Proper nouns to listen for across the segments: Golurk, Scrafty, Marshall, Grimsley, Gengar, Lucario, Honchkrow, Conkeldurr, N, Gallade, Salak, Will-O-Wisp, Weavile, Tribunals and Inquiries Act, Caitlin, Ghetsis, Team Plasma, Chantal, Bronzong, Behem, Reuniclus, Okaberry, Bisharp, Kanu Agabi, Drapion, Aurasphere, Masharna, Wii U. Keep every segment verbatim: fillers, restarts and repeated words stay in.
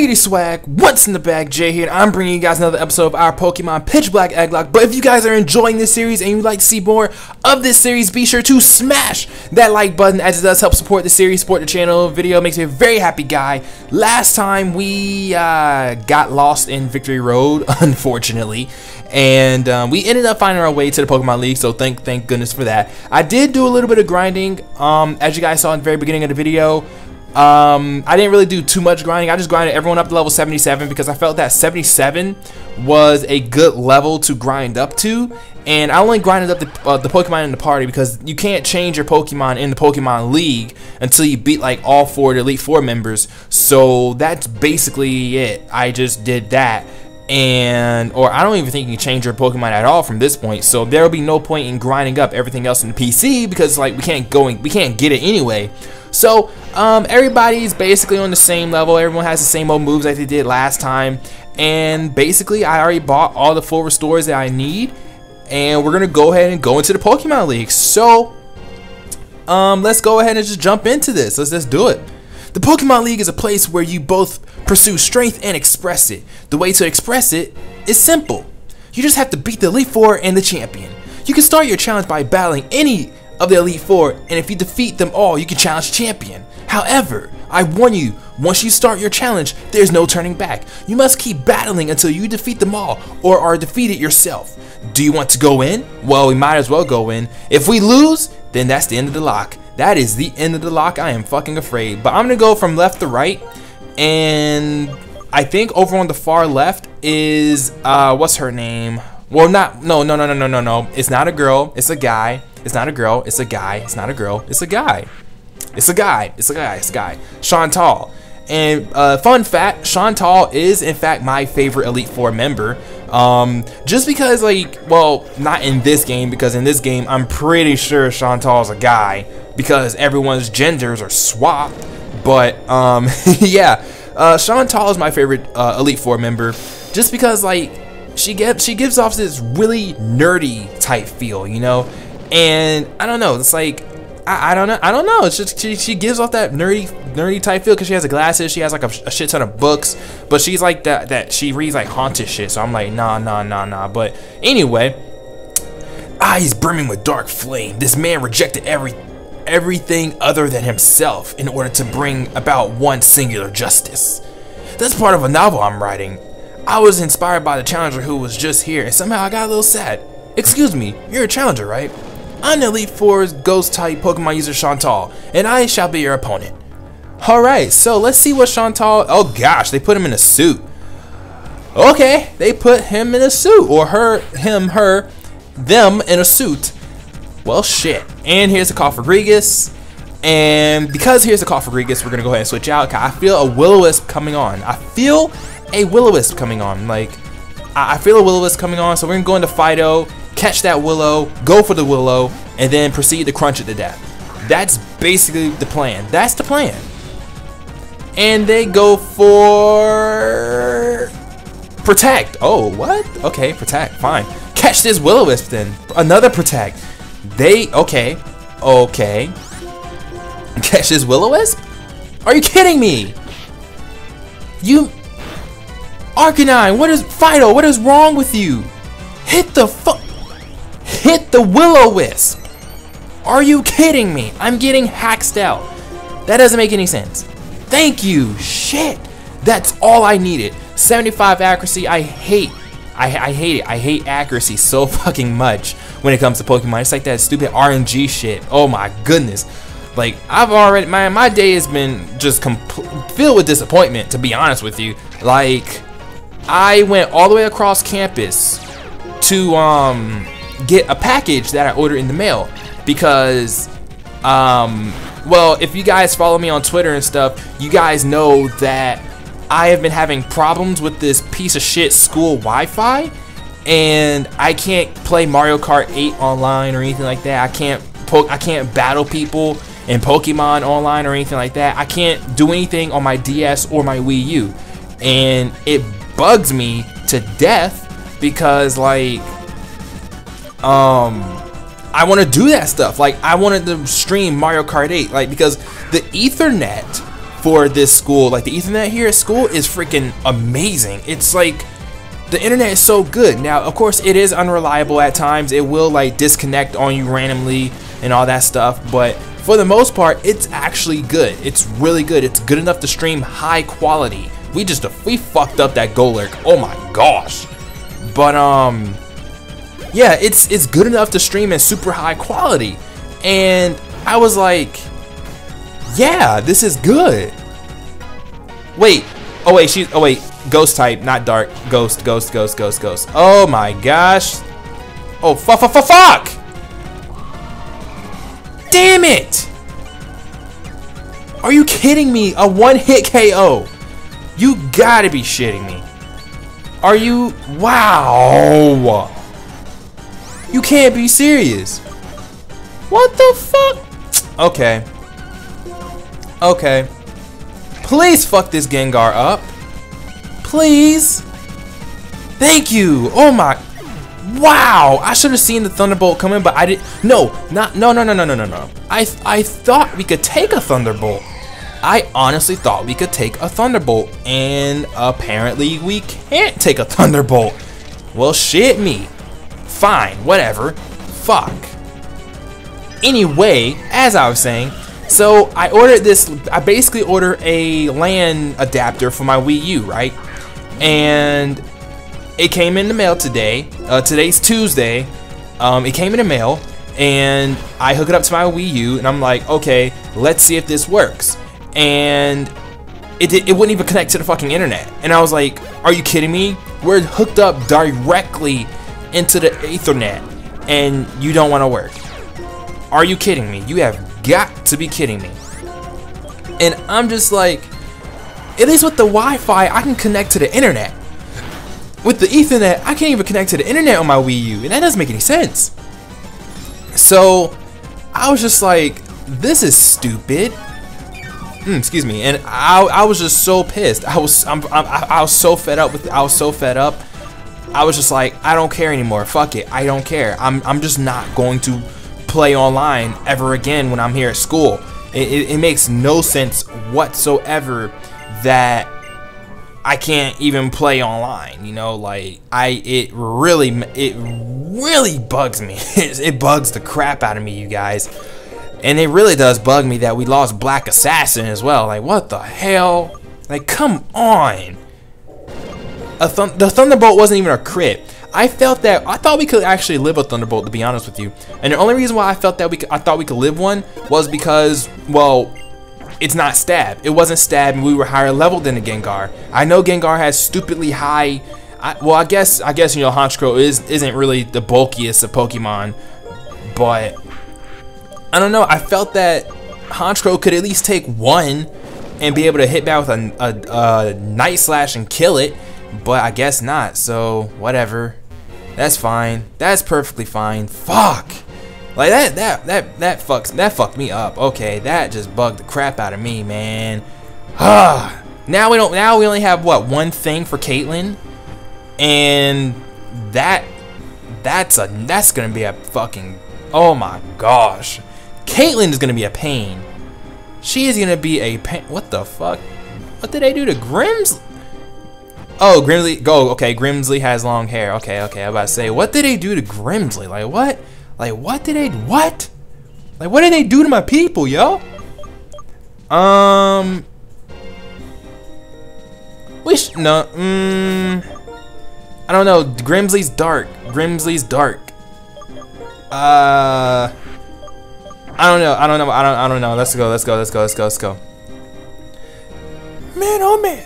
Giggity swag, what's in the bag? Jay here, and I'm bringing you guys another episode of our Pokemon Pitch Black Egglock. But if you guys are enjoying this series and you'd like to see more of this series, be sure to smash that like button, as it does help support the series, support the channel. Video makes me a very happy guy. Last time we uh, got lost in Victory Road, unfortunately, and um, we ended up finding our way to the Pokemon League, so thank thank goodness for that. I did do a little bit of grinding, um, as you guys saw in the very beginning of the video. Um, I didn't really do too much grinding. I just grinded everyone up to level seventy-seven because I felt that seventy-seven was a good level to grind up to, and I only grinded up the, uh, the Pokemon in the party because you can't change your Pokemon in the Pokemon League until you beat like all four of the Elite Four members. So that's basically it. I just did that, and or I don't even think you can change your Pokemon at all from this point. So there will be no point in grinding up everything else in the P C because like we can't go and we can't get it anyway. So um, everybody's basically on the same level. Everyone has the same old moves that they did last time, and basically I already bought all the full restores that I need, and we're gonna go ahead and go into the Pokemon League. So um, let's go ahead and just jump into this. Let's just do it. The Pokemon League is a place where you both pursue strength and express it. The way to express it is simple. You just have to beat the Elite Four and the champion. You can start your challenge by battling any of the Elite Four, and if you defeat them all, you can challenge champion. However, I warn you, once you start your challenge, there's no turning back. You must keep battling until you defeat them all or are defeated yourself. Do you want to go in? Well, we might as well go in. If we lose, then that's the end of the lock. That is the end of the lock. I am fucking afraid. But I'm gonna go from left to right, and I think over on the far left is uh what's her name? Well, not no no no no no no no. It's not a girl, it's a guy. It's not a girl, it's a guy, it's not a girl, it's a guy. It's a guy, it's a guy, it's a guy. Chantal. And uh, fun fact, Chantal is in fact my favorite Elite Four member. Um, just because like, well, not in this game, because in this game I'm pretty sure Chantal's a guy because everyone's genders are swapped. But um, yeah, uh, Chantal is my favorite uh, Elite Four member just because like, she, get, she gives off this really nerdy type feel, you know? And I don't know, it's like I, I don't know I don't know it's just she, she gives off that nerdy nerdy type feel because she has the glasses, she has like a, a shit ton of books, but she's like that that she reads like haunted shit, so I'm like nah nah nah nah. But anyway, eyes brimming with dark flame, this man rejected every everything other than himself in order to bring about one singular justice. That's part of a novel I'm writing. I was inspired by the challenger who was just here, and somehow I got a little sad. Excuse me, you're a challenger, right? I'm the Elite Four's Ghost-type Pokemon user Chantal, and I shall be your opponent. Alright, so let's see what Chantal... Oh gosh, they put him in a suit. Okay, they put him in a suit. Or her, him, her, them in a suit. Well, shit. And here's the call for Regis. And because here's the call for Regis, we're going to go ahead and switch out. I feel a Will-O-Wisp coming on. I feel a Will-O-Wisp coming on. Like, I feel a Will-O-Wisp coming on, so we're going to go into Fido. Catch that Willow, go for the Willow, and then proceed to crunch it to death. That's basically the plan. That's the plan. And they go for protect. Oh, what? Okay, protect. Fine. Catch this Will-O-Wisp then. Another protect. They okay. Okay. Catch this Will-O-Wisp? Are you kidding me? You Arcanine, what is Fido? What is wrong with you? Hit the fuck. Hit the Will-O-Wisp. Are you kidding me? I'm getting hacked out. That doesn't make any sense. Thank you. Shit. That's all I needed. seventy-five accuracy. I hate. I, I hate it. I hate accuracy so fucking much when it comes to Pokemon. It's like that stupid R N G shit. Oh my goodness. Like I've already my my day has been just compl- filled with disappointment, to be honest with you. Like I went all the way across campus to um. get a package that I ordered in the mail because um well, if you guys follow me on Twitter and stuff, you guys know that I have been having problems with this piece of shit school Wi-Fi, and I can't play Mario Kart eight online or anything like that. I can't poke I can't battle people in Pokemon online or anything like that. I can't do anything on my D S or my Wii U, and it bugs me to death because like Um, I want to do that stuff. Like I wanted to stream Mario Kart eight, like because the Ethernet for this school. Like, the Ethernet here at school is freaking amazing. It's like, the internet is so good. Now, of course, it is unreliable at times. It will, like, disconnect on you randomly and all that stuff, but for the most part, it's actually good. It's really good. It's good enough to stream high quality. We just, we fucked up that Golurk. Oh my gosh. But, um, yeah, it's, it's good enough to stream at super high quality. And I was like, yeah, this is good. Wait. Oh, wait, she's, oh, wait. Ghost type, not dark. Ghost, ghost, ghost, ghost, ghost. Oh my gosh. Oh, fuck, fuck, fuck, fuck. Damn it! Are you kidding me? A one-hit K O. You gotta be shitting me. Are you? Wow. You can't be serious. What the fuck? Okay. Okay. Please fuck this Gengar up. Please. Thank you. Oh my. Wow, I should have seen the Thunderbolt coming, but I didn't. No, not no no no no no no no. I I thought we could take a Thunderbolt. I honestly thought we could take a Thunderbolt, and apparently we can't take a Thunderbolt. Well, shit me. Fine, whatever. Fuck. Anyway, as I was saying, so I ordered this. I basically ordered a LAN adapter for my Wii U, right? And it came in the mail today. Uh, today's Tuesday. Um, it came in the mail, and I hook it up to my Wii U, and I'm like, okay, let's see if this works. And it it wouldn't even connect to the fucking internet. And I was like, are you kidding me? We're hooked up directly into the Ethernet, and you don't want to work? Are you kidding me? You have got to be kidding me. And I'm just like, at least with the Wi-Fi, I can connect to the internet. With the Ethernet, I can't even connect to the internet on my Wii U, and that doesn't make any sense. So I was just like, this is stupid. Mm, excuse me. And I, I was just so pissed. I was, I'm, I'm, I was so fed up with, I was so fed up. I was just like, I don't care anymore. Fuck it. I don't care. I'm, I'm just not going to play online ever again when I'm here at school. It, it, it makes no sense whatsoever that I can't even play online, you know, like, I, it really, it really bugs me. It, it bugs the crap out of me, you guys. And it really does bug me that we lost Black Assassin as well. Like, what the hell? Like, come on. A th the Thunderbolt wasn't even a crit. I felt that, I thought we could actually live a Thunderbolt, to be honest with you. And the only reason why I felt that we could, I thought we could live one was because, well, it's not stab. It wasn't stab, and we were higher level than the Gengar. I know Gengar has stupidly high. I, well, I guess I guess you know Honchkrow is isn't really the bulkiest of Pokemon, but I don't know. I felt that Honchkrow could at least take one and be able to hit back with a, a, a Night Slash and kill it, but I guess not. So whatever. That's fine. That's perfectly fine. Fuck. Like that, that, that, that fucks, that fucked me up. Okay, that just bugged the crap out of me, man. Ah, now we don't. Now we only have what, one thing for Caitlin, and that, that's a, that's gonna be a fucking. Oh my gosh, Caitlin is gonna be a pain. She is gonna be a pain. What the fuck? What did they do to Grimsley? Oh, Grimsley. Go. Okay, Grimsley has long hair. Okay, okay. I was about to say, what did they do to Grimsley? Like what? Like, what did they, what? Like, what did they do to my people, yo? Um, we sh no, mm, I don't know, Grimsley's dark, Grimsley's dark. Uh, I don't know, I don't know, I don't, I don't know, let's go, let's go, let's go, let's go, let's go. Man, oh man,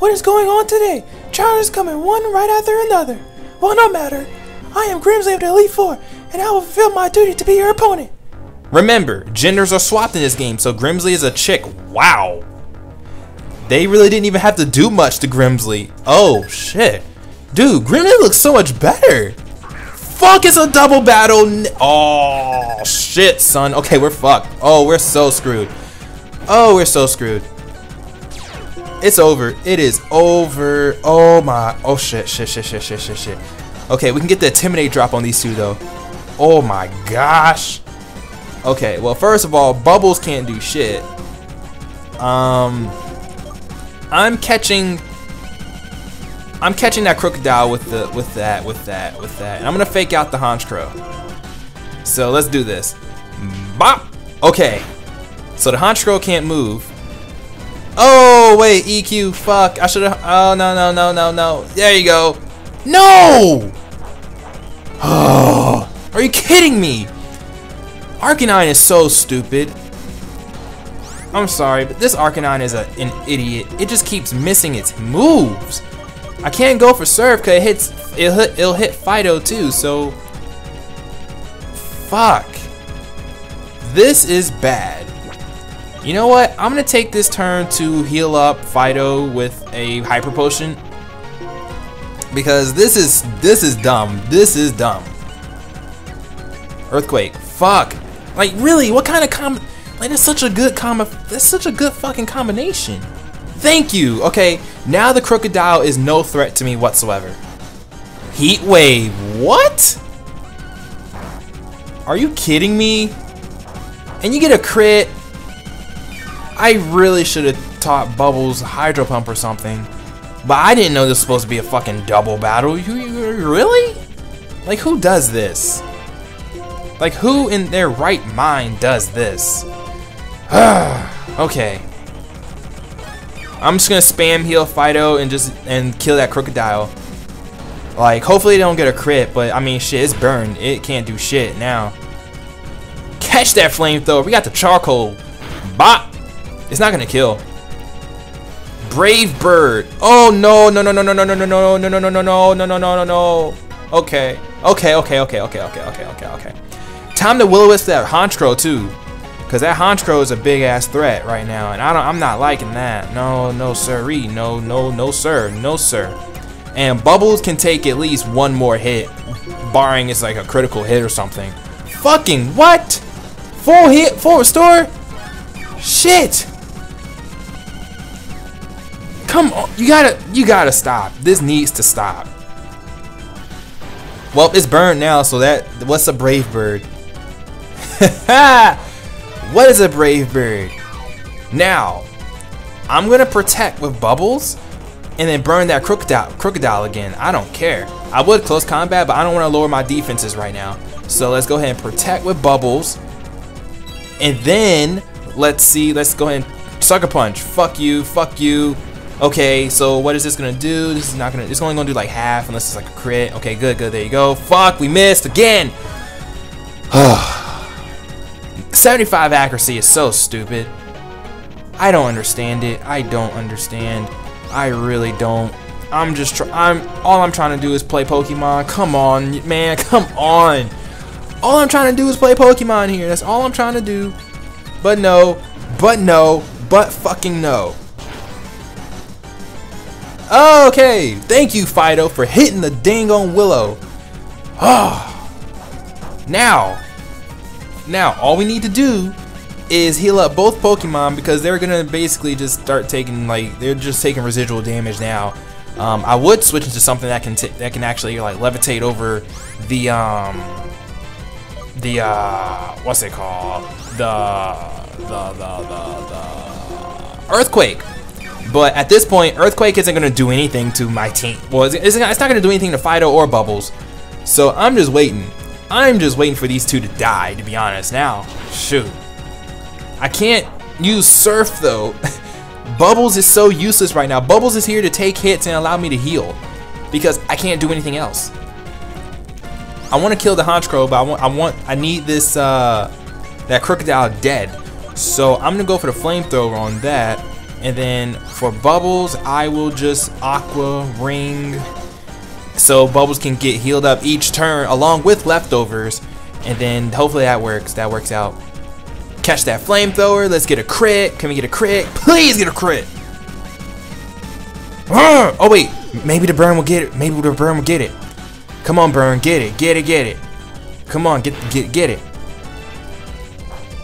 what is going on today? Challenge is coming one right after another. Well, no matter, I am Grimsley of the Elite Four, and I will fulfill my duty to be your opponent. Remember, genders are swapped in this game, so Grimsley is a chick. Wow. They really didn't even have to do much to Grimsley. Oh, shit. Dude, Grimsley looks so much better. Fuck, it's a double battle. Oh, shit, son. Okay, we're fucked. Oh, we're so screwed. Oh, we're so screwed. It's over. It is over. Oh, my. Oh, shit, shit, shit, shit, shit, shit, shit. Okay, we can get the Intimidate drop on these two, though. Oh my gosh. Okay, well, first of all, Bubbles can't do shit. Um, I'm catching. I'm catching that crocodile with the with that with that with that. And I'm gonna fake out the Honchkrow. So let's do this. Bop. Okay. So the Honchkrow can't move. Oh wait, E Q. Fuck. I should have. Oh no no no no no. There you go. No. Oh. Are you kidding me? Arcanine is so stupid. I'm sorry, but this Arcanine is a, an idiot. It just keeps missing its moves. I can't go for serve because it hits, it'll hit, it'll hit Fido too, so. Fuck. This is bad. You know what? I'm going to take this turn to heal up Fido with a Hyper Potion. Because this is, this is dumb. This is dumb. Earthquake. Fuck. Like, really? What kind of combo? Like, that's such a good combo. That's such a good fucking combination. Thank you. Okay, now the crocodile is no threat to me whatsoever. Heat wave. What? Are you kidding me? And you get a crit. I really should have taught Bubbles Hydro Pump or something. But I didn't know this was supposed to be a fucking double battle. You, you really? Like, who does this? Like, who in their right mind does this? Okay. I'm just gonna spam heal Fido and just and kill that crocodile. Like, hopefully they don't get a crit, but I mean, shit, it's burned. It can't do shit now. Catch that flamethrower. We got the charcoal. Bop. It's not gonna kill. Brave bird. Oh no no no no no no no no no no no no no no no no no no. Okay. Okay. Okay. Okay. Okay. Okay. Okay. Okay. Okay. Time to will-o-wisp that Honchkrow too, cause that Honchkrow is a big ass threat right now, and I don't, I'm not liking that. No, no, sirree, no, no, no, sir, no, sir. And Bubbles can take at least one more hit, barring it's like a critical hit or something. Fucking what? Full hit, full restore? Shit! Come on, you gotta, you gotta stop. This needs to stop. Well, it's burned now, so that what's a brave bird? What is a brave bird? Now, I'm gonna protect with Bubbles and then burn that crocodile, crocodile again. I don't care. I would close combat, but I don't wanna lower my defenses right now. So let's go ahead and protect with Bubbles. And then, let's see, let's go ahead and Sucker Punch. Fuck you, fuck you. Okay, so what is this gonna do? This is not gonna, it's only gonna do like half unless it's like a crit. Okay, good, good, there you go. Fuck, we missed again. seventy-five accuracy is so stupid. I don't understand it. I don't understand. I really don't. I'm just trying. I'm all I'm trying to do is play Pokemon. Come on, man. Come on. All I'm trying to do is play Pokemon here. That's all I'm trying to do. But no. But no. But fucking no. Okay. Thank you, Fido, for hitting the dang on Willow. Oh. Now. Now, all we need to do is heal up both Pokemon because they're going to basically just start taking, like, they're just taking residual damage now. Um, I would switch into something that can, t that can actually, like, levitate over the, um, the, uh, what's it called? The, the, the, the, the, Earthquake. But at this point, Earthquake isn't going to do anything to my team. Well, it's, it's not going to do anything to Fido or Bubbles. So I'm just waiting. I'm just waiting for these two to die, to be honest. Now, shoot. I can't use Surf, though. Bubbles is so useless right now. Bubbles is here to take hits and allow me to heal because I can't do anything else. I want to kill the Honchkrow, but I want, I want, I need this, uh, that crocodile dead. So I'm going to go for the flamethrower on that. And then for Bubbles, I will just Aqua Ring. So Bubbles can get healed up each turn along with leftovers, and then hopefully that works. That works out. Catch that flamethrower. Let's get a crit. Can we get a crit? Please get a crit. Urgh! Oh wait, maybe the burn will get it. Maybe the burn will get it. Come on, burn, get it, get it, get it. Come on, get get get it.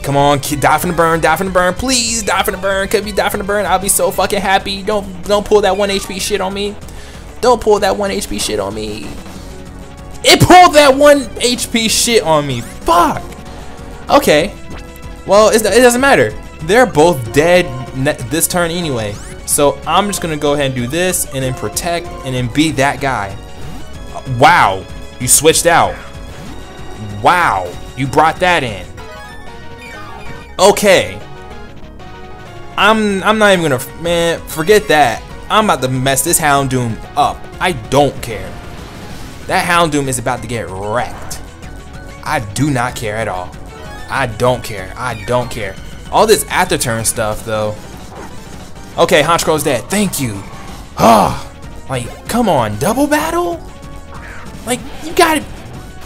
Come on, die from the burn, die from the burn. Please die from the burn. Could you die from the burn? I'll be so fucking happy. Don't don't pull that one H P shit on me. Don't pull that one H P shit on me. It pulled that one H P shit on me. Fuck. Okay. Well, it's, it doesn't matter. They're both dead this turn anyway. So I'm just gonna go ahead and do this and then protect and then be that guy. Wow, you switched out. Wow, you brought that in. Okay. I'm I'm not even gonna, man, forget that. I'm about to mess this Houndoom up. I don't care. That Houndoom is about to get wrecked. I do not care at all. I don't care. I don't care. All this after turn stuff though. Okay, Honchkro's dead. Thank you. Ah, oh, like, come on, double battle? Like, you got it.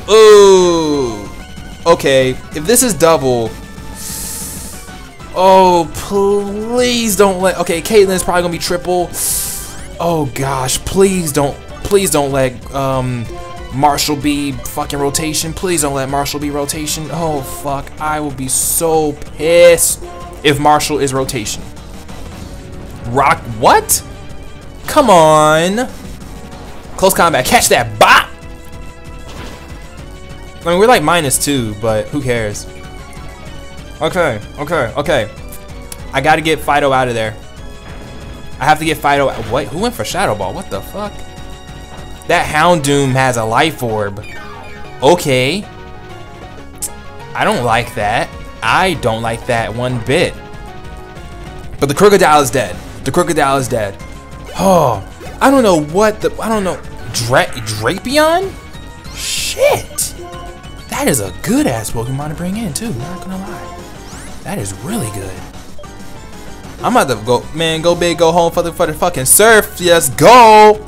Oh, okay. If this is double, oh, please don't let. Okay, Caitlin's probably gonna be triple. Oh gosh, please don't. Please don't let um, Marshall be fucking rotation. Please don't let Marshall be rotation. Oh fuck, I will be so pissed if Marshall is rotation. Rock, what? Come on. Close combat, catch that bop. I mean, we're like minus two, but who cares? Okay, okay, okay. I gotta get Fido out of there. I have to get Fido out. What, who went for Shadow Ball? What the fuck? That Houndoom has a life orb. Okay. I don't like that. I don't like that one bit. But the Crocodile is dead. The Crocodile is dead. Oh, I don't know what the, I don't know. Dra Drapion? Shit. That is a good ass Pokemon to bring in too, not gonna lie. That is really good. I'm about to go, man, go big, go home for the, for the fucking surf. Yes, go.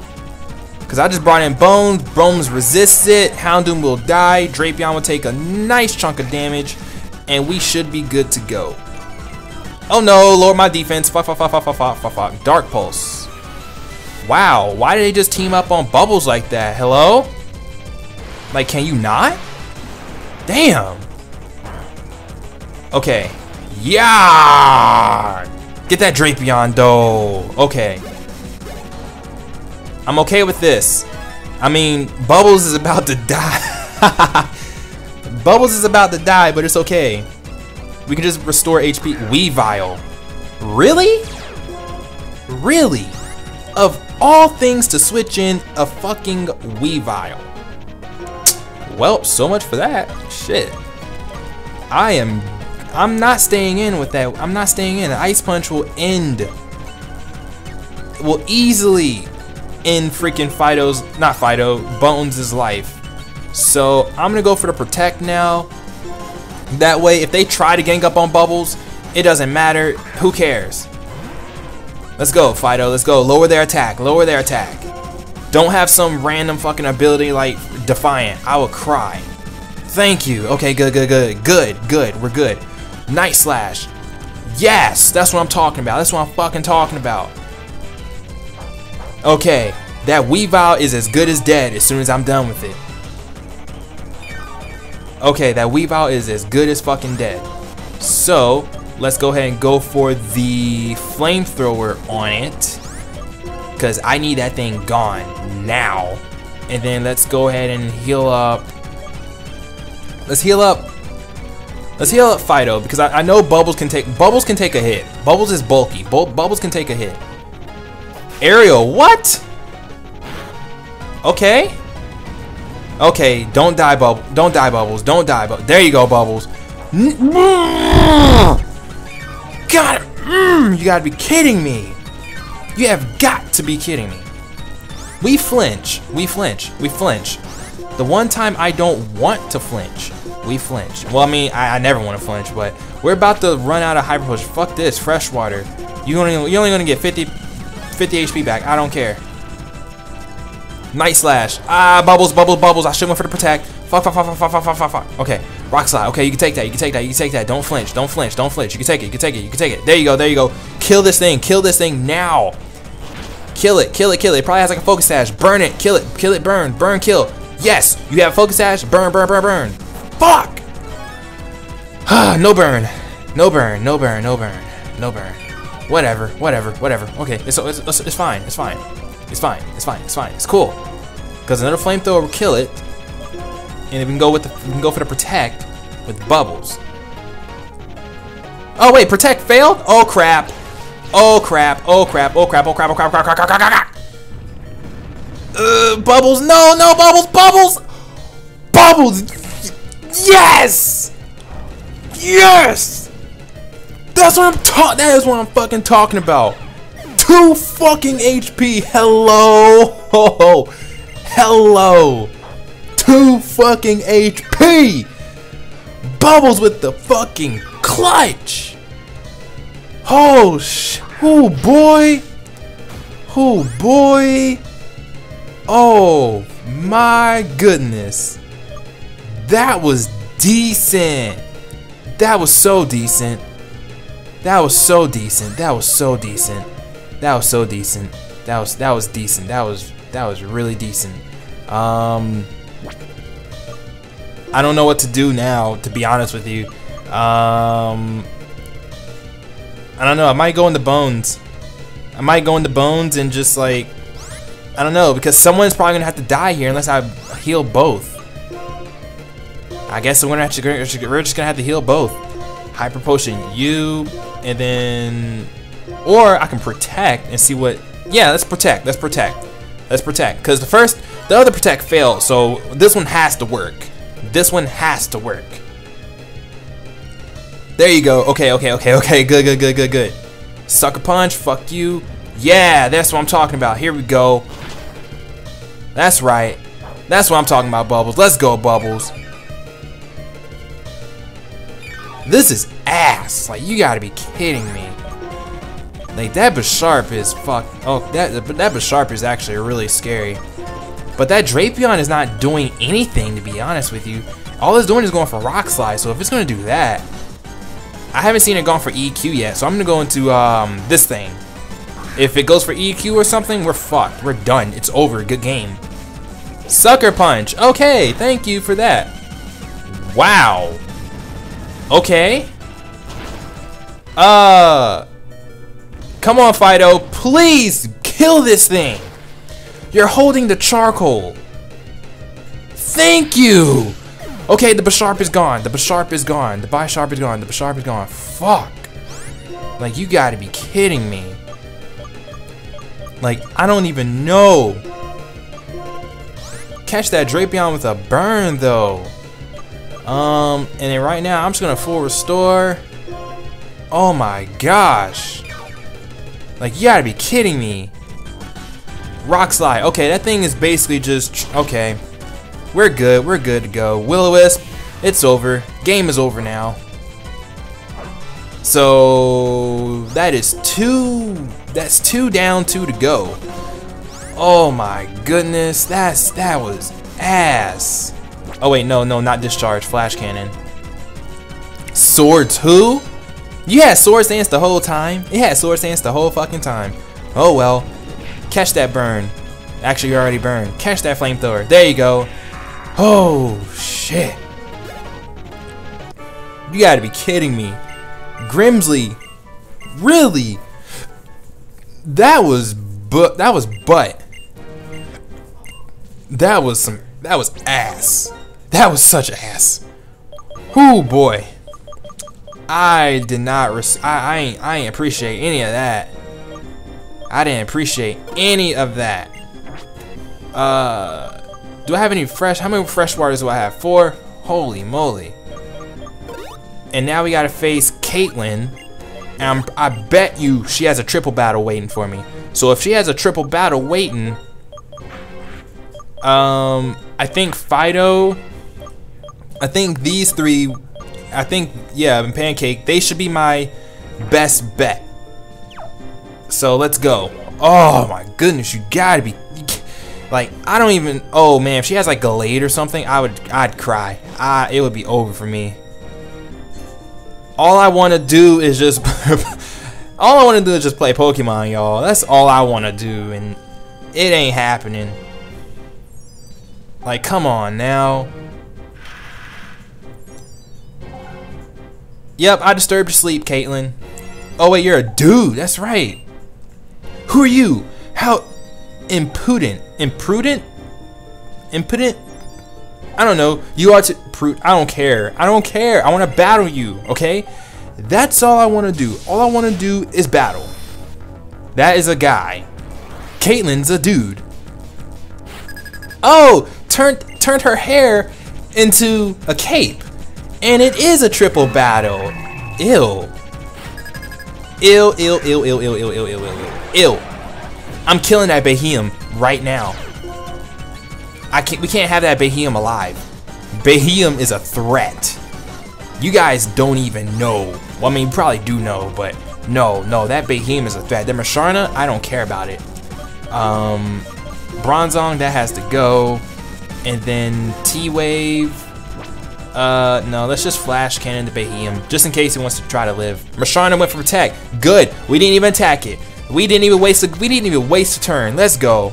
Cause I just brought in Bones. Bones resists it. Houndoom will die. Drapion will take a nice chunk of damage, and we should be good to go. Oh no! Lower my defense. Fuck! Fuck! Fuck! Fuck! Fuck! Fuck! Fuck! Dark Pulse. Wow! Why did they just team up on Bubbles like that? Hello? Like, can you not? Damn. Okay. Yeah. Get that Drapion though. Okay. I'm okay with this. I mean, Bubbles is about to die. Bubbles is about to die, but it's okay. We can just restore H P. Weavile. Really? Really? Of all things to switch in, a fucking Weavile. Well, so much for that. Shit. I am, I'm not staying in with that. I'm not staying in. Ice Punch will end. It will easily in freaking Fido's, not Fido, Bones' life. So I'm gonna go for the protect now. That way, if they try to gang up on Bubbles, it doesn't matter. Who cares? Let's go, Fido, let's go. Lower their attack, lower their attack. Don't have some random fucking ability like Defiant. I will cry. Thank you. Okay, good, good, good, good, good. We're good. Night Slash. Yes, that's what I'm talking about. That's what I'm fucking talking about. Okay, that Weavile is as good as dead as soon as I'm done with it. Okay, that Weavile is as good as fucking dead. So, let's go ahead and go for the flamethrower on it. Because I need that thing gone now. And then let's go ahead and heal up. Let's heal up. Let's heal up Fido, because I, I know Bubbles can take, Bubbles can take a hit. Bubbles is bulky. Bu- Bubbles can take a hit. Ariel, what? Okay. Okay, don't die, Bubble. Don't die, Bubbles. Don't die, Bubbles. There you go, Bubbles. God, you gotta be kidding me. You have got to be kidding me. We flinch. We flinch. We flinch. The one time I don't want to flinch, we flinch. Well, I mean, I, I never want to flinch, but we're about to run out of Hyper Push. Fuck this, freshwater. You're only, you're only gonna get fifty. fifty H P back. I don't care. Night Slash. Ah, Bubbles, Bubbles, Bubbles. I should went for the protect. Fuck, fuck, fuck, fuck, fuck, fuck, fuck, fuck. Okay. Rock Slide. Okay, you can take that. You can take that. You can take that. Don't flinch. Don't flinch. Don't flinch. You can take it. You can take it. You can take it. There you go. There you go. Kill this thing. Kill this thing now. Kill it. Kill it. Kill it. It probably has like a focus sash. Burn it. Kill it. Kill it. Burn. Burn. Kill. Yes. You have focus sash. Burn. Burn. Burn. Burn. Fuck. No burn. No burn. No burn. No burn. No burn. Whatever, whatever, whatever. Okay, it's, it's, it's, it's fine, it's fine. It's fine, it's fine, it's fine. It's cool. Because another flamethrower will kill it. And we can go with the, we can go for the protect with Bubbles. Oh wait, protect failed? Oh crap. Oh crap, oh crap, oh crap, oh crap, oh crap, oh crap, oh crap, oh crap, oh crap, oh crap. Uh, Bubbles, no, no, Bubbles, Bubbles! Bubbles! Yes! Yes! That's what I'm talking, that is what I'm fucking talking about. Two fucking H P, hello! Oh, hello! Two fucking H P! Bubbles with the fucking clutch! Oh sh! Oh boy! Oh boy! Oh my goodness! That was decent! That was so decent! That was so decent! That was so decent! That was so decent! That was that was decent! That was that was really decent. Um, I don't know what to do now, to be honest with you. Um. I don't know, I might go in the bones. I might go in the bones and just like, I don't know, because someone's probably gonna have to die here unless I heal both. I guess we're, gonna have to, we're just gonna have to heal both. Hyper Potion, you, and then, or I can protect and see what, yeah, let's protect, let's protect, let's protect. Because the first, the other protect failed, so this one has to work. This one has to work. There you go. Okay, okay, okay, okay. Good, good, good, good, good. Sucker punch. Fuck you. Yeah, that's what I'm talking about. Here we go. That's right. That's what I'm talking about, Bubbles. Let's go, Bubbles. This is ass. Like, you gotta be kidding me. Like, that Bisharp is fuck. Oh, that that Bisharp is actually really scary. But that Drapion is not doing anything, to be honest with you. All it's doing is going for Rock Slide. So if it's gonna do that. I haven't seen it gone for E Q yet, so I'm gonna go into um, this thing. If it goes for E Q or something, we're fucked. We're done. It's over. Good game. Sucker Punch. Okay, thank you for that. Wow. Okay. Uh. Come on, Fido. Please kill this thing. You're holding the charcoal. Thank you. Okay, the Bisharp is gone. The Bisharp is gone. The Bisharp is gone. The Bisharp is gone. Fuck. Like, you gotta be kidding me. Like, I don't even know. Catch that Drapion with a burn, though. Um, and then right now, I'm just gonna full restore. Oh my gosh. Like, you gotta be kidding me. Rock Slide. Okay, that thing is basically just. Okay. We're good, we're good to go. Will-O-Wisp, it's over. Game is over now. So, that is two, that's two down, two to go. Oh my goodness, that's, that was ass. Oh wait, no, no, not discharge, flash cannon. Swords who? You had sword stance the whole time? You had sword stance the whole fucking time. Oh well, catch that burn. Actually, you already burned. Catch that flamethrower. There you go. Oh shit! You gotta be kidding me, Grimsley. Really? That was but. That was butt. That was some. That was ass. That was such ass. Ooh boy. I did not. Res I I ain't, I ain't appreciate any of that. I didn't appreciate any of that. Uh. Do I have any fresh? How many fresh waters do I have? Four? Holy moly. And now we gotta face Caitlin. And I'm, I bet you she has a triple battle waiting for me. So if she has a triple battle waiting, um, I think Fido, I think these three, I think, yeah, and Pancake, they should be my best bet. So let's go. Oh my goodness, you gotta be. Like, I don't even, oh man, if she has like Gallade or something, I would, I'd cry. I, it would be over for me. All I want to do is just, all I want to do is just play Pokemon, y'all. That's all I want to do, and it ain't happening. Like, come on now. Yep, I disturbed your sleep, Caitlin. Oh wait, you're a dude, that's right. Who are you? How impudent. Imprudent? Impudent? I don't know. You ought to. Prude. I don't care. I don't care. I want to battle you, okay? That's all I want to do. All I want to do is battle. That is a guy. Caitlin's a dude. Oh, turned turned her hair into a cape. And it is a triple battle. Ew. Ew, ew, ew, ew, ew, ew, ew, ew, ew, ew. I'm killing that Behem right now. I can't, we can't have that Behem alive. Behem is a threat. You guys don't even know. Well, I mean, you probably do know, but no, no, that Behem is a threat. The Masharna, I don't care about it. Um, Bronzong, that has to go. And then T-Wave. Uh, no, let's just flash cannon the Behem, just in case he wants to try to live. Masharna went for attack. Good. We didn't even attack it. We didn't even waste a, we didn't even waste a turn. Let's go.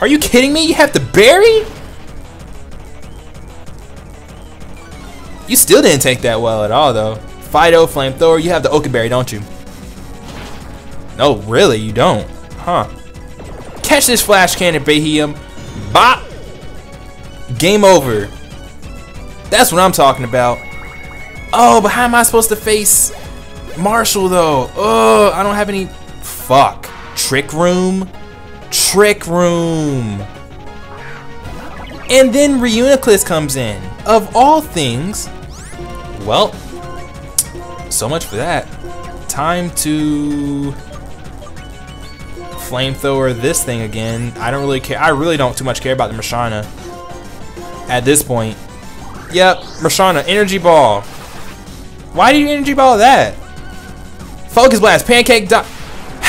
Are you kidding me? You have to bury? You still didn't take that well at all, though. Fido, Flamethrower, you have the Okaberry, don't you? No, really, you don't. Huh. Catch this Flash Cannon, Behem. Bop! Game over. That's what I'm talking about. Oh, but how am I supposed to face Marshall, though? Oh, I don't have any... Fuck. Trick Room? Trick Room. And then Reuniclus comes in. Of all things, well, so much for that. Time to flamethrower this thing again. I don't really care. I really don't too much care about the Masharna at this point. Yep, Masharna, energy ball. Why do you energy ball that? Focus blast, pancake dot.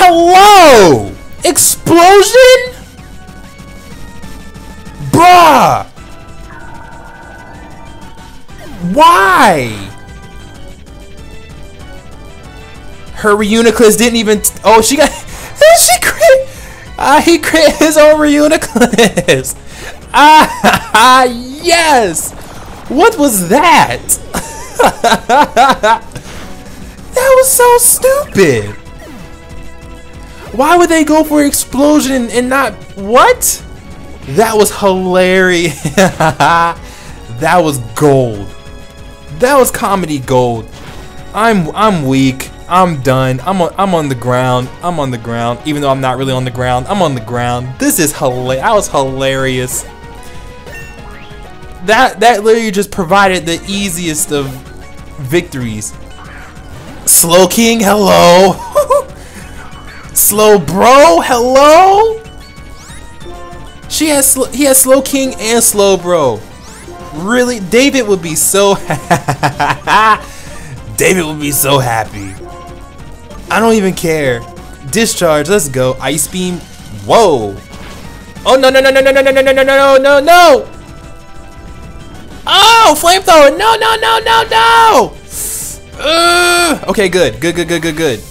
Hello! Explosion? Bruh! Why? Her Reuniclus didn't even. T oh, she got. She crit. Ah, he crit his own Reuniclus. Ah, yes. What was that? That was so stupid. Why would they go for explosion and not what? That was hilarious. That was gold. That was comedy gold. I'm I'm weak. I'm done. I'm on, I'm on the ground. I'm on the ground. Even though I'm not really on the ground, I'm on the ground. This is hilarious. That was hilarious. That that literally just provided the easiest of victories. Slow King, hello. Slow Bro, hello. She has he has Slow King and Slow Bro. Really, David would be so David would be so happy. I don't even care. Discharge, let's go. Ice beam. Whoa. Oh no no no no no no no no no no no no. Oh, flamethrower. No no no no no. Uh, okay, good. Good good good good good.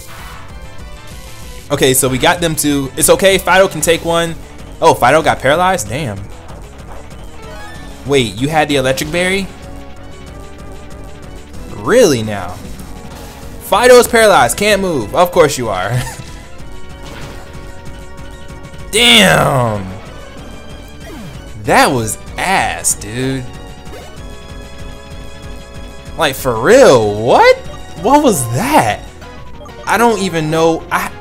Okay, so we got them to. It's okay. Fido can take one. Oh, Fido got paralyzed. Damn. Wait, you had the electric berry? Really now? Fido's paralyzed, can't move. Of course you are. Damn. That was ass, dude. Like, for real, what? What was that? I don't even know. I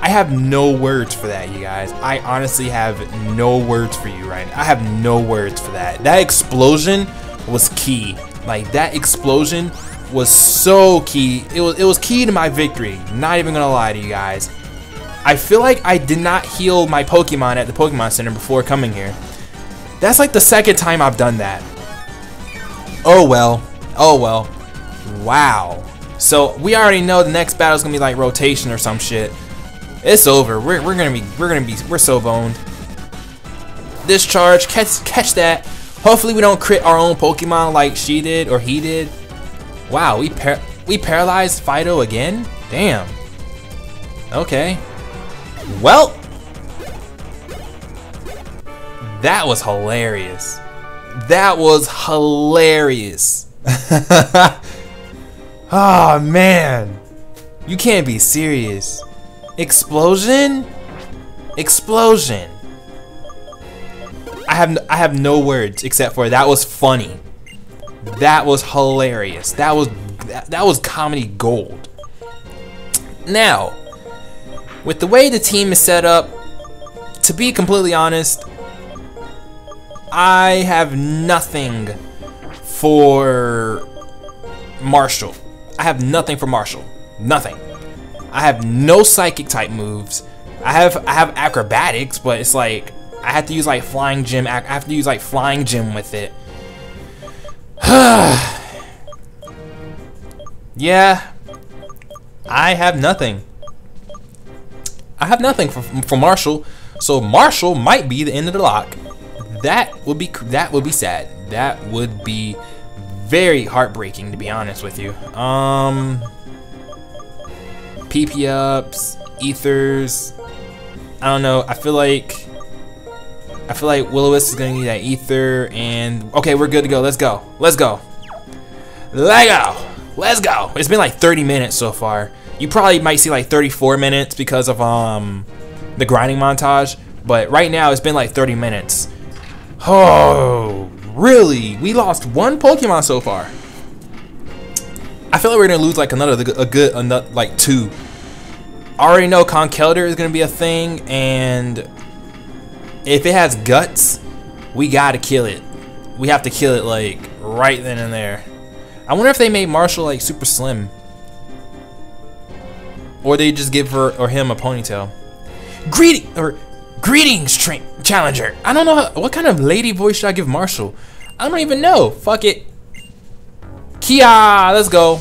I have no words for that, you guys. I honestly have no words for you right now. I have no words for that. That explosion was key. Like, that explosion was so key. It was, it was key to my victory. Not even gonna lie to you guys. I feel like I did not heal my Pokemon at the Pokemon Center before coming here. That's like the second time I've done that. Oh well. Oh well. Wow. So, we already know the next battle's gonna be like rotation or some shit. It's over. We're, we're gonna be we're gonna be we're so boned. Discharge, catch catch that. Hopefully we don't crit our own Pokemon like she did or he did. Wow, we par we paralyzed Fido again? Damn. Okay. Well, that was hilarious. That was hilarious. Oh man. You can't be serious. Explosion? Explosion. I have no, I have no words except for that was funny. That was hilarious. That was that, that was comedy gold. Now, With the way the team is set up, to be completely honest, I have nothing for Marshall. I have nothing for Marshall. Nothing. I have no psychic type moves. I have I have acrobatics, but it's like I have to use like flying gym. I have to use like flying gym with it. Yeah, I have nothing. I have nothing for for Marshall. So Marshall might be the end of the lock. That would be that would be sad. That would be very heartbreaking, to be honest with you. Um, P P ups, ethers. I don't know. I feel like I feel like Will-O-Wisp is gonna need that ether. And okay, we're good to go. Let's go. Let's go. Let's go. Let's go. It's been like thirty minutes so far. You probably might see like thirty-four minutes because of um the grinding montage, but right now it's been like thirty minutes. Oh, really? We lost one Pokemon so far. I feel like we're gonna lose like another, a good, another, like two. I already know Conkeldurr is gonna be a thing, and if it has guts, we gotta kill it. We have to kill it like right then and there. I wonder if they made Marshall like super slim, or they just give her or him a ponytail. Greeting or greetings, train challenger. I don't know how, what kind of lady voice should I give Marshall? I don't even know. Fuck it. Kia, let's go.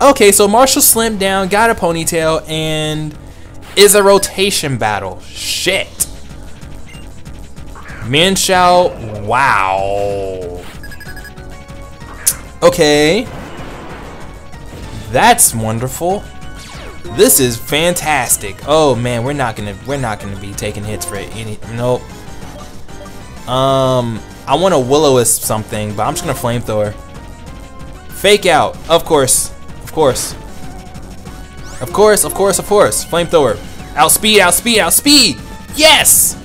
Okay, so Marshall slimmed down, got a ponytail, and is a rotation battle. Shit. Min Shao. Wow. Okay. That's wonderful. This is fantastic. Oh man, we're not gonna we're not gonna be taking hits for any. Nope. Um, I want to Will-O-Wisp something, but I'm just gonna flamethrower. Fake out, of course, of course, of course, of course, of course. Flamethrower. Outspeed, outspeed, outspeed. Yes.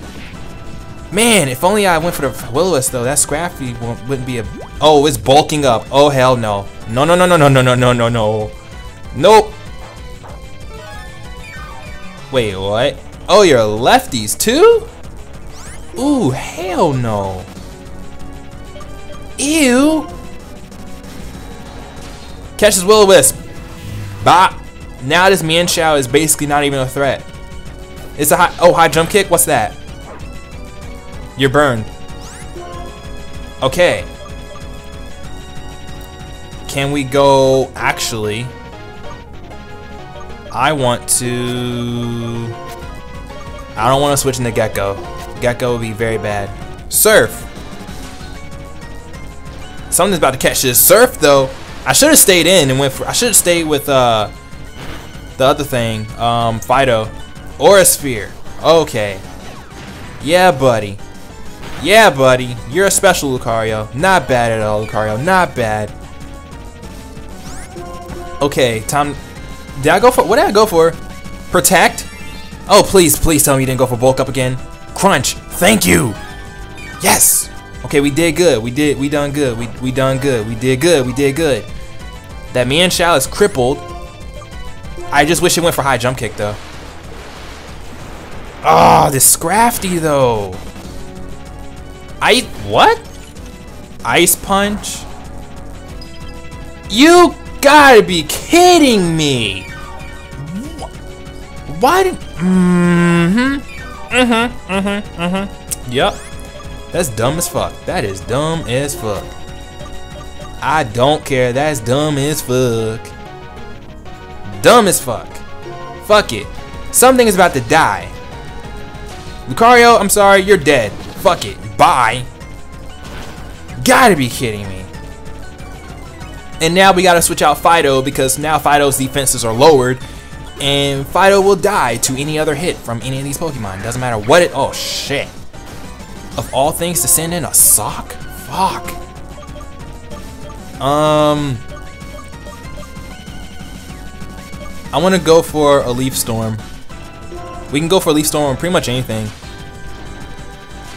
Man, if only I went for the Will-O-Wisp though. That Scrappy wouldn't be a. Oh, it's bulking up. Oh hell no. No no no no no no no no no no. Nope. Wait, what? Oh, you're lefties too? Ooh, hell no. Ew. Catches Will-O-Wisp. Bop. Now this Mian Shao is basically not even a threat. It's a high, oh, high jump kick? What's that? You're burned. Okay. Can we go, actually, I want to, I don't want to switch into Gecko. Gecko would be very bad. Surf. Something's about to catch this. Surf though, I should have stayed in and went for, I should have stayed with uh, the other thing, um, Fido. Aurasphere, okay. Yeah, buddy. Yeah, buddy, you're a special Lucario. Not bad at all, Lucario, not bad. Okay, Tom, did I go for, what did I go for? Protect? Oh, please, please tell me you didn't go for bulk up again. Crunch, thank you. Yes. Okay, we did good, we did, we done good, we, we done good, we did good, we did good. That Mian Shao is crippled. I just wish it went for high jump kick though. Oh, this Scrafty though. I, what? Ice punch? You gotta be kidding me! Why did? Mm-hmm. Mm-hmm. Mm-hmm. Mm-hmm. Yep. That's dumb as fuck. That is dumb as fuck. I don't care. That's dumb as fuck. Dumb as fuck. Fuck it. Something is about to die. Lucario, I'm sorry, you're dead. Fuck it. Bye. Gotta be kidding me. And now we gotta switch out Fido because now Fido's defenses are lowered and Fido will die to any other hit from any of these Pokemon. Doesn't matter what it, oh shit. Of all things to send in a sock? Fuck. Um, I wanna go for a Leaf Storm. We can go for a Leaf Storm on pretty much anything.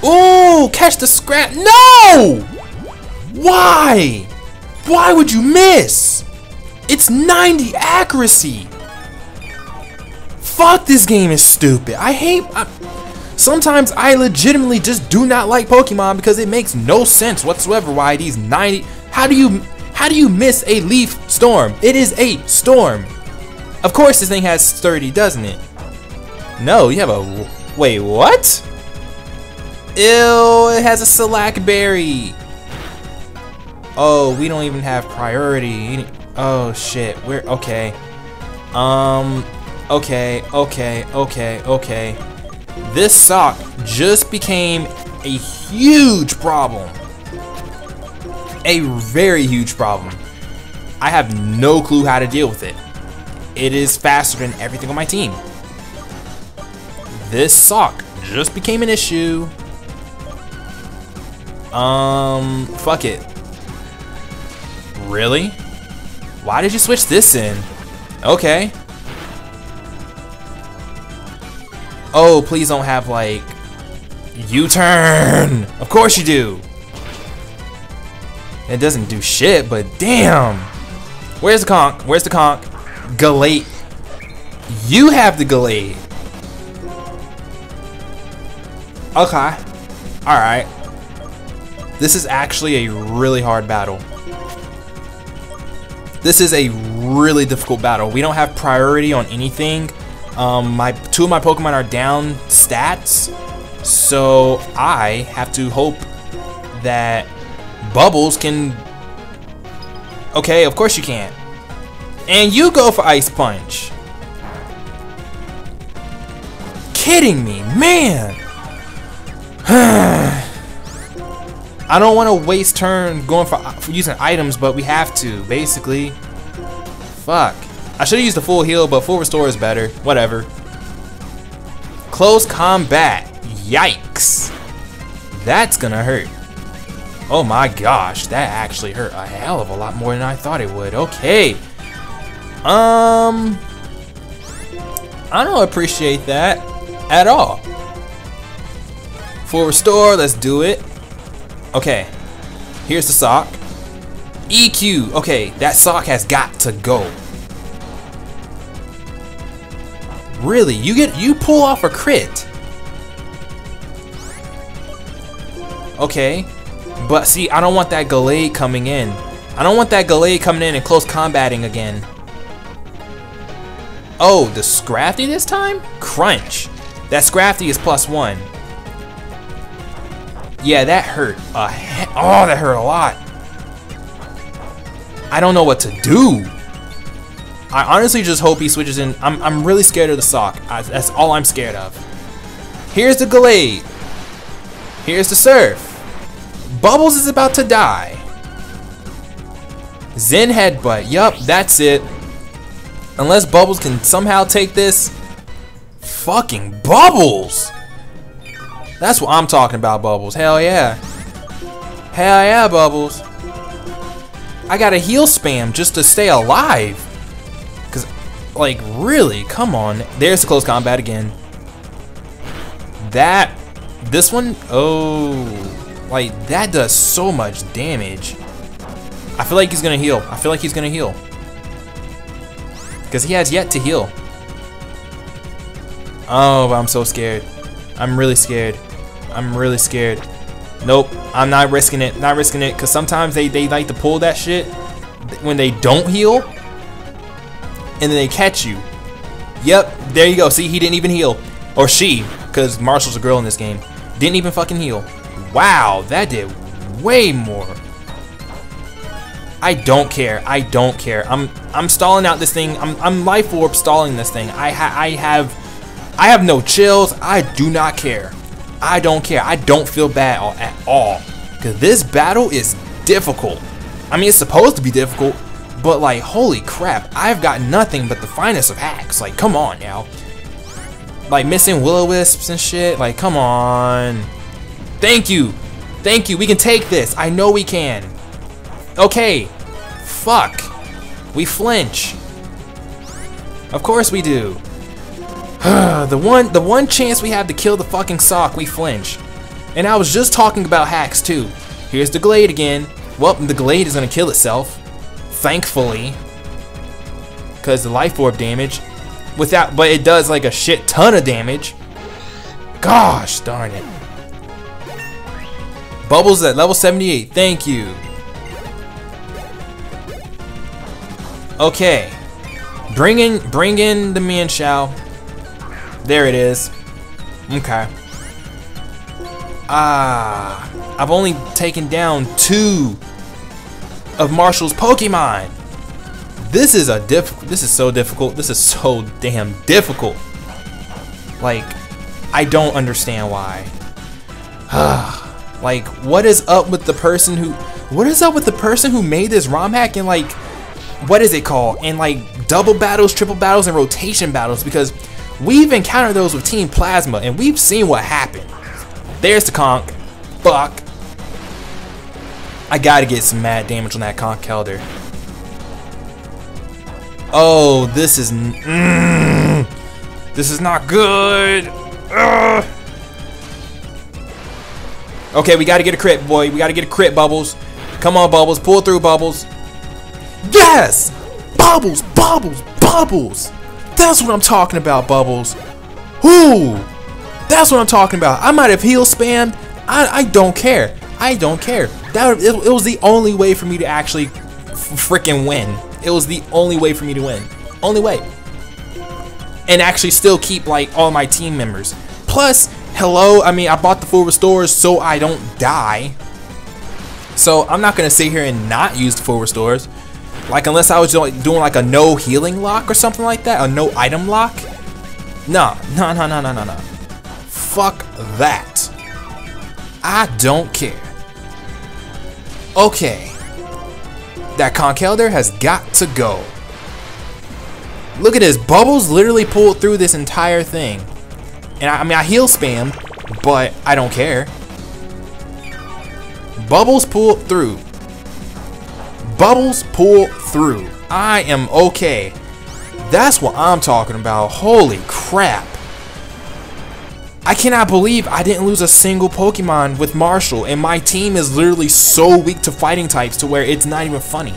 Ooh, catch the scrap, no! Why? Why would you miss? It's ninety accuracy. Fuck, this game is stupid. I hate... I, sometimes I legitimately just do not like Pokemon because it makes no sense whatsoever why these ninety... How do you... How do you miss a leaf storm? It is a storm. Of course this thing has sturdy, doesn't it? No, you have a... Wait, what? Ew, it has a Salak berry. Oh, we don't even have priority. Oh shit, we're okay. Um, okay, okay, okay, okay. This sock just became a huge problem. A very huge problem. I have no clue how to deal with it. It is faster than everything on my team. This sock just became an issue. Um, fuck it. Really? Why did you switch this in? Okay. Oh, please don't have like U-turn. Of course you do. It doesn't do shit, but damn. Where's the conch? Where's the conch? Galate. You have the Galate. Okay. All right. This is actually a really hard battle. This is a really difficult battle. We don't have priority on anything. Um, my two of my Pokemon are down stats, so I have to hope that Bubbles can... Okay, of course you can't. And you go for Ice Punch. Kidding me, man. I don't want to waste turn going for, for using items, but we have to, basically. Fuck. I should have used the full heal, but full restore is better. Whatever. Close combat. Yikes. That's gonna hurt. Oh my gosh, that actually hurt a hell of a lot more than I thought it would. Okay. Um, I don't appreciate that at all. Full restore, let's do it. Okay, here's the sock. E Q, okay, that sock has got to go. Really, you get, you pull off a crit. Okay, but see, I don't want that Gallade coming in. I don't want that Gallade coming in and close combating again. Oh, the Scrafty this time? Crunch. That Scrafty is plus one. Yeah, that hurt. Uh, oh, that hurt a lot. I don't know what to do. I honestly just hope he switches in. I'm, I'm really scared of the sock. I, that's all I'm scared of. Here's the Gallade. Here's the Surf. Bubbles is about to die. Zen Headbutt. Yup, that's it. Unless Bubbles can somehow take this. Fucking Bubbles. That's what I'm talking about, Bubbles. Hell yeah. Hell yeah, Bubbles. I gotta heal spam just to stay alive. Cause, like, really, come on. There's the close combat again. That, this one, oh, like, that does so much damage. I feel like he's gonna heal. I feel like he's gonna heal. Cause he has yet to heal. Oh, but I'm so scared. I'm really scared. I'm really scared. Nope, I'm not risking it. Not risking it, because sometimes they, they like to pull that shit when they don't heal, and then they catch you. Yep, there you go. See, he didn't even heal. Or she, because Marshall's a girl in this game. Didn't even fucking heal. Wow, that did way more. I don't care. I don't care. I'm I'm stalling out this thing. I'm, I'm Life Orb stalling this thing. I, ha I have... I have no chills. I do not care. I don't care. I don't feel bad at all. Because this battle is difficult. I mean, it's supposed to be difficult. But, like, holy crap. I've got nothing but the finest of hacks. Like, come on now. Like, missing will-o-wisps and shit. Like, come on. Thank you. Thank you. We can take this. I know we can. Okay. Fuck. We flinch. Of course we do. the one the one chance we have to kill the fucking sock, we flinch. And I was just talking about hacks too. Here's the Gallade again. Well, the Gallade is gonna kill itself. Thankfully. Cause the Life Orb damage. without, but it does like a shit ton of damage. Gosh darn it. Bubbles at level seventy-eight. Thank you. Okay. Bring in, bring in the Mienshao. There it is. Okay. Ah, I've only taken down two of Marshall's Pokemon. This is a diff. This is so difficult. This is so damn difficult. Like, I don't understand why. Like, what is up with the person who? What is up with the person who made this ROM hack and like? What is it called? And like double battles, triple battles, and rotation battles, because we've encountered those with Team Plasma and we've seen what happened. There's the conch. Fuck. I gotta get some mad damage on that conch Elder. Oh, this is mm, this is not good. Ugh. Okay, we gotta get a crit, boy. We gotta get a crit, Bubbles. Come on, Bubbles. Pull through, Bubbles. Yes! Bubbles, Bubbles, Bubbles! That's what I'm talking about, Bubbles. Ooh! That's what I'm talking about. I might have heal spammed. I, I don't care. I don't care. That it, it was the only way for me to actually freaking win. It was the only way for me to win. Only way. And actually still keep, like, all my team members. Plus, hello, I mean, I bought the full restores so I don't die. So, I'm not going to sit here and not use the full restores. Like, unless I was doing like a no healing lock or something like that, a no item lock. No, no, no, no, no, no, no. Fuck that. I don't care. Okay. That conch Elder has got to go. Look at this. Bubbles literally pulled through this entire thing. And I, I mean, I heal spammed, but I don't care. Bubbles pulled through. Bubbles pull through. I am okay. That's what I'm talking about. Holy crap. I cannot believe I didn't lose a single Pokemon with Marshall, and my team is literally so weak to fighting types to where it's not even funny.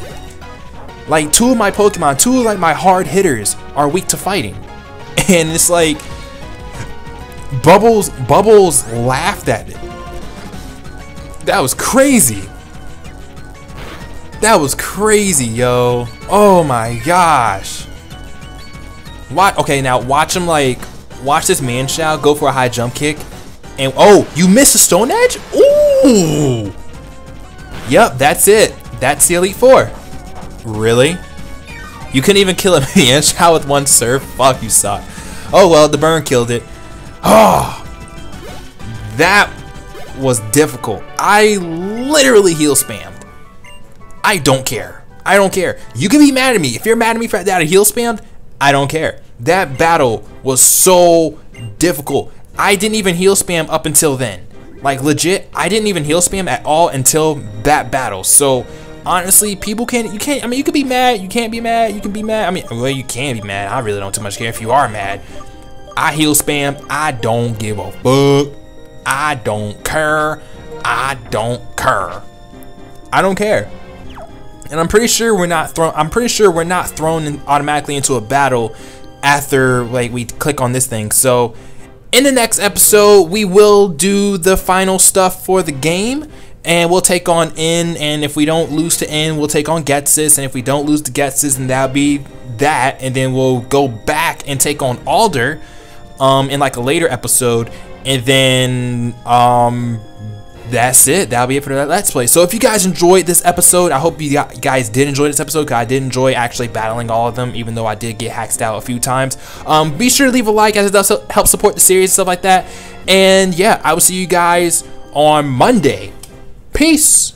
Like, two of my Pokemon, two of like my hard hitters are weak to fighting. And it's like Bubbles Bubbles laughed at it. That was crazy. That was crazy, yo. Oh my gosh. Watch, okay, now watch him, like, watch this Mienshao go for a high jump kick. And oh, you missed the Stone Edge? Ooh. Yep, that's it. That's the Elite Four. Really? You couldn't even kill a Mienshao with one serve? Fuck, you suck. Oh well, the burn killed it. Oh. That was difficult. I literally heal spam. I don't care. I don't care. You can be mad at me. If you're mad at me for that I heal spammed, I don't care. That battle was so difficult. I didn't even heal spam up until then. Like, legit, I didn't even heal spam at all until that battle. So honestly, people can't, you can't, I mean, you can be mad, you can't be mad, you can be mad. I mean, well, you can be mad. I really don't too much care if you are mad. I heal spam. I don't give a fuck. I don't care. I don't care. I don't care. And I'm pretty sure we're not thrown. I'm pretty sure we're not thrown in automatically into a battle after like we click on this thing. So in the next episode, we will do the final stuff for the game, and we'll take on N. And if we don't lose to N, we'll take on Ghetsis. And if we don't lose to Ghetsis, and that'll be that. And then we'll go back and take on Alder um, in like a later episode, and then. Um, That's it. That'll be it for that Let's Play. So if you guys enjoyed this episode, I hope you guys did enjoy this episode, because I did enjoy actually battling all of them, even though I did get hacked out a few times. Um, be sure to leave a like, as it does help support the series and stuff like that. And yeah, I will see you guys on Monday. Peace.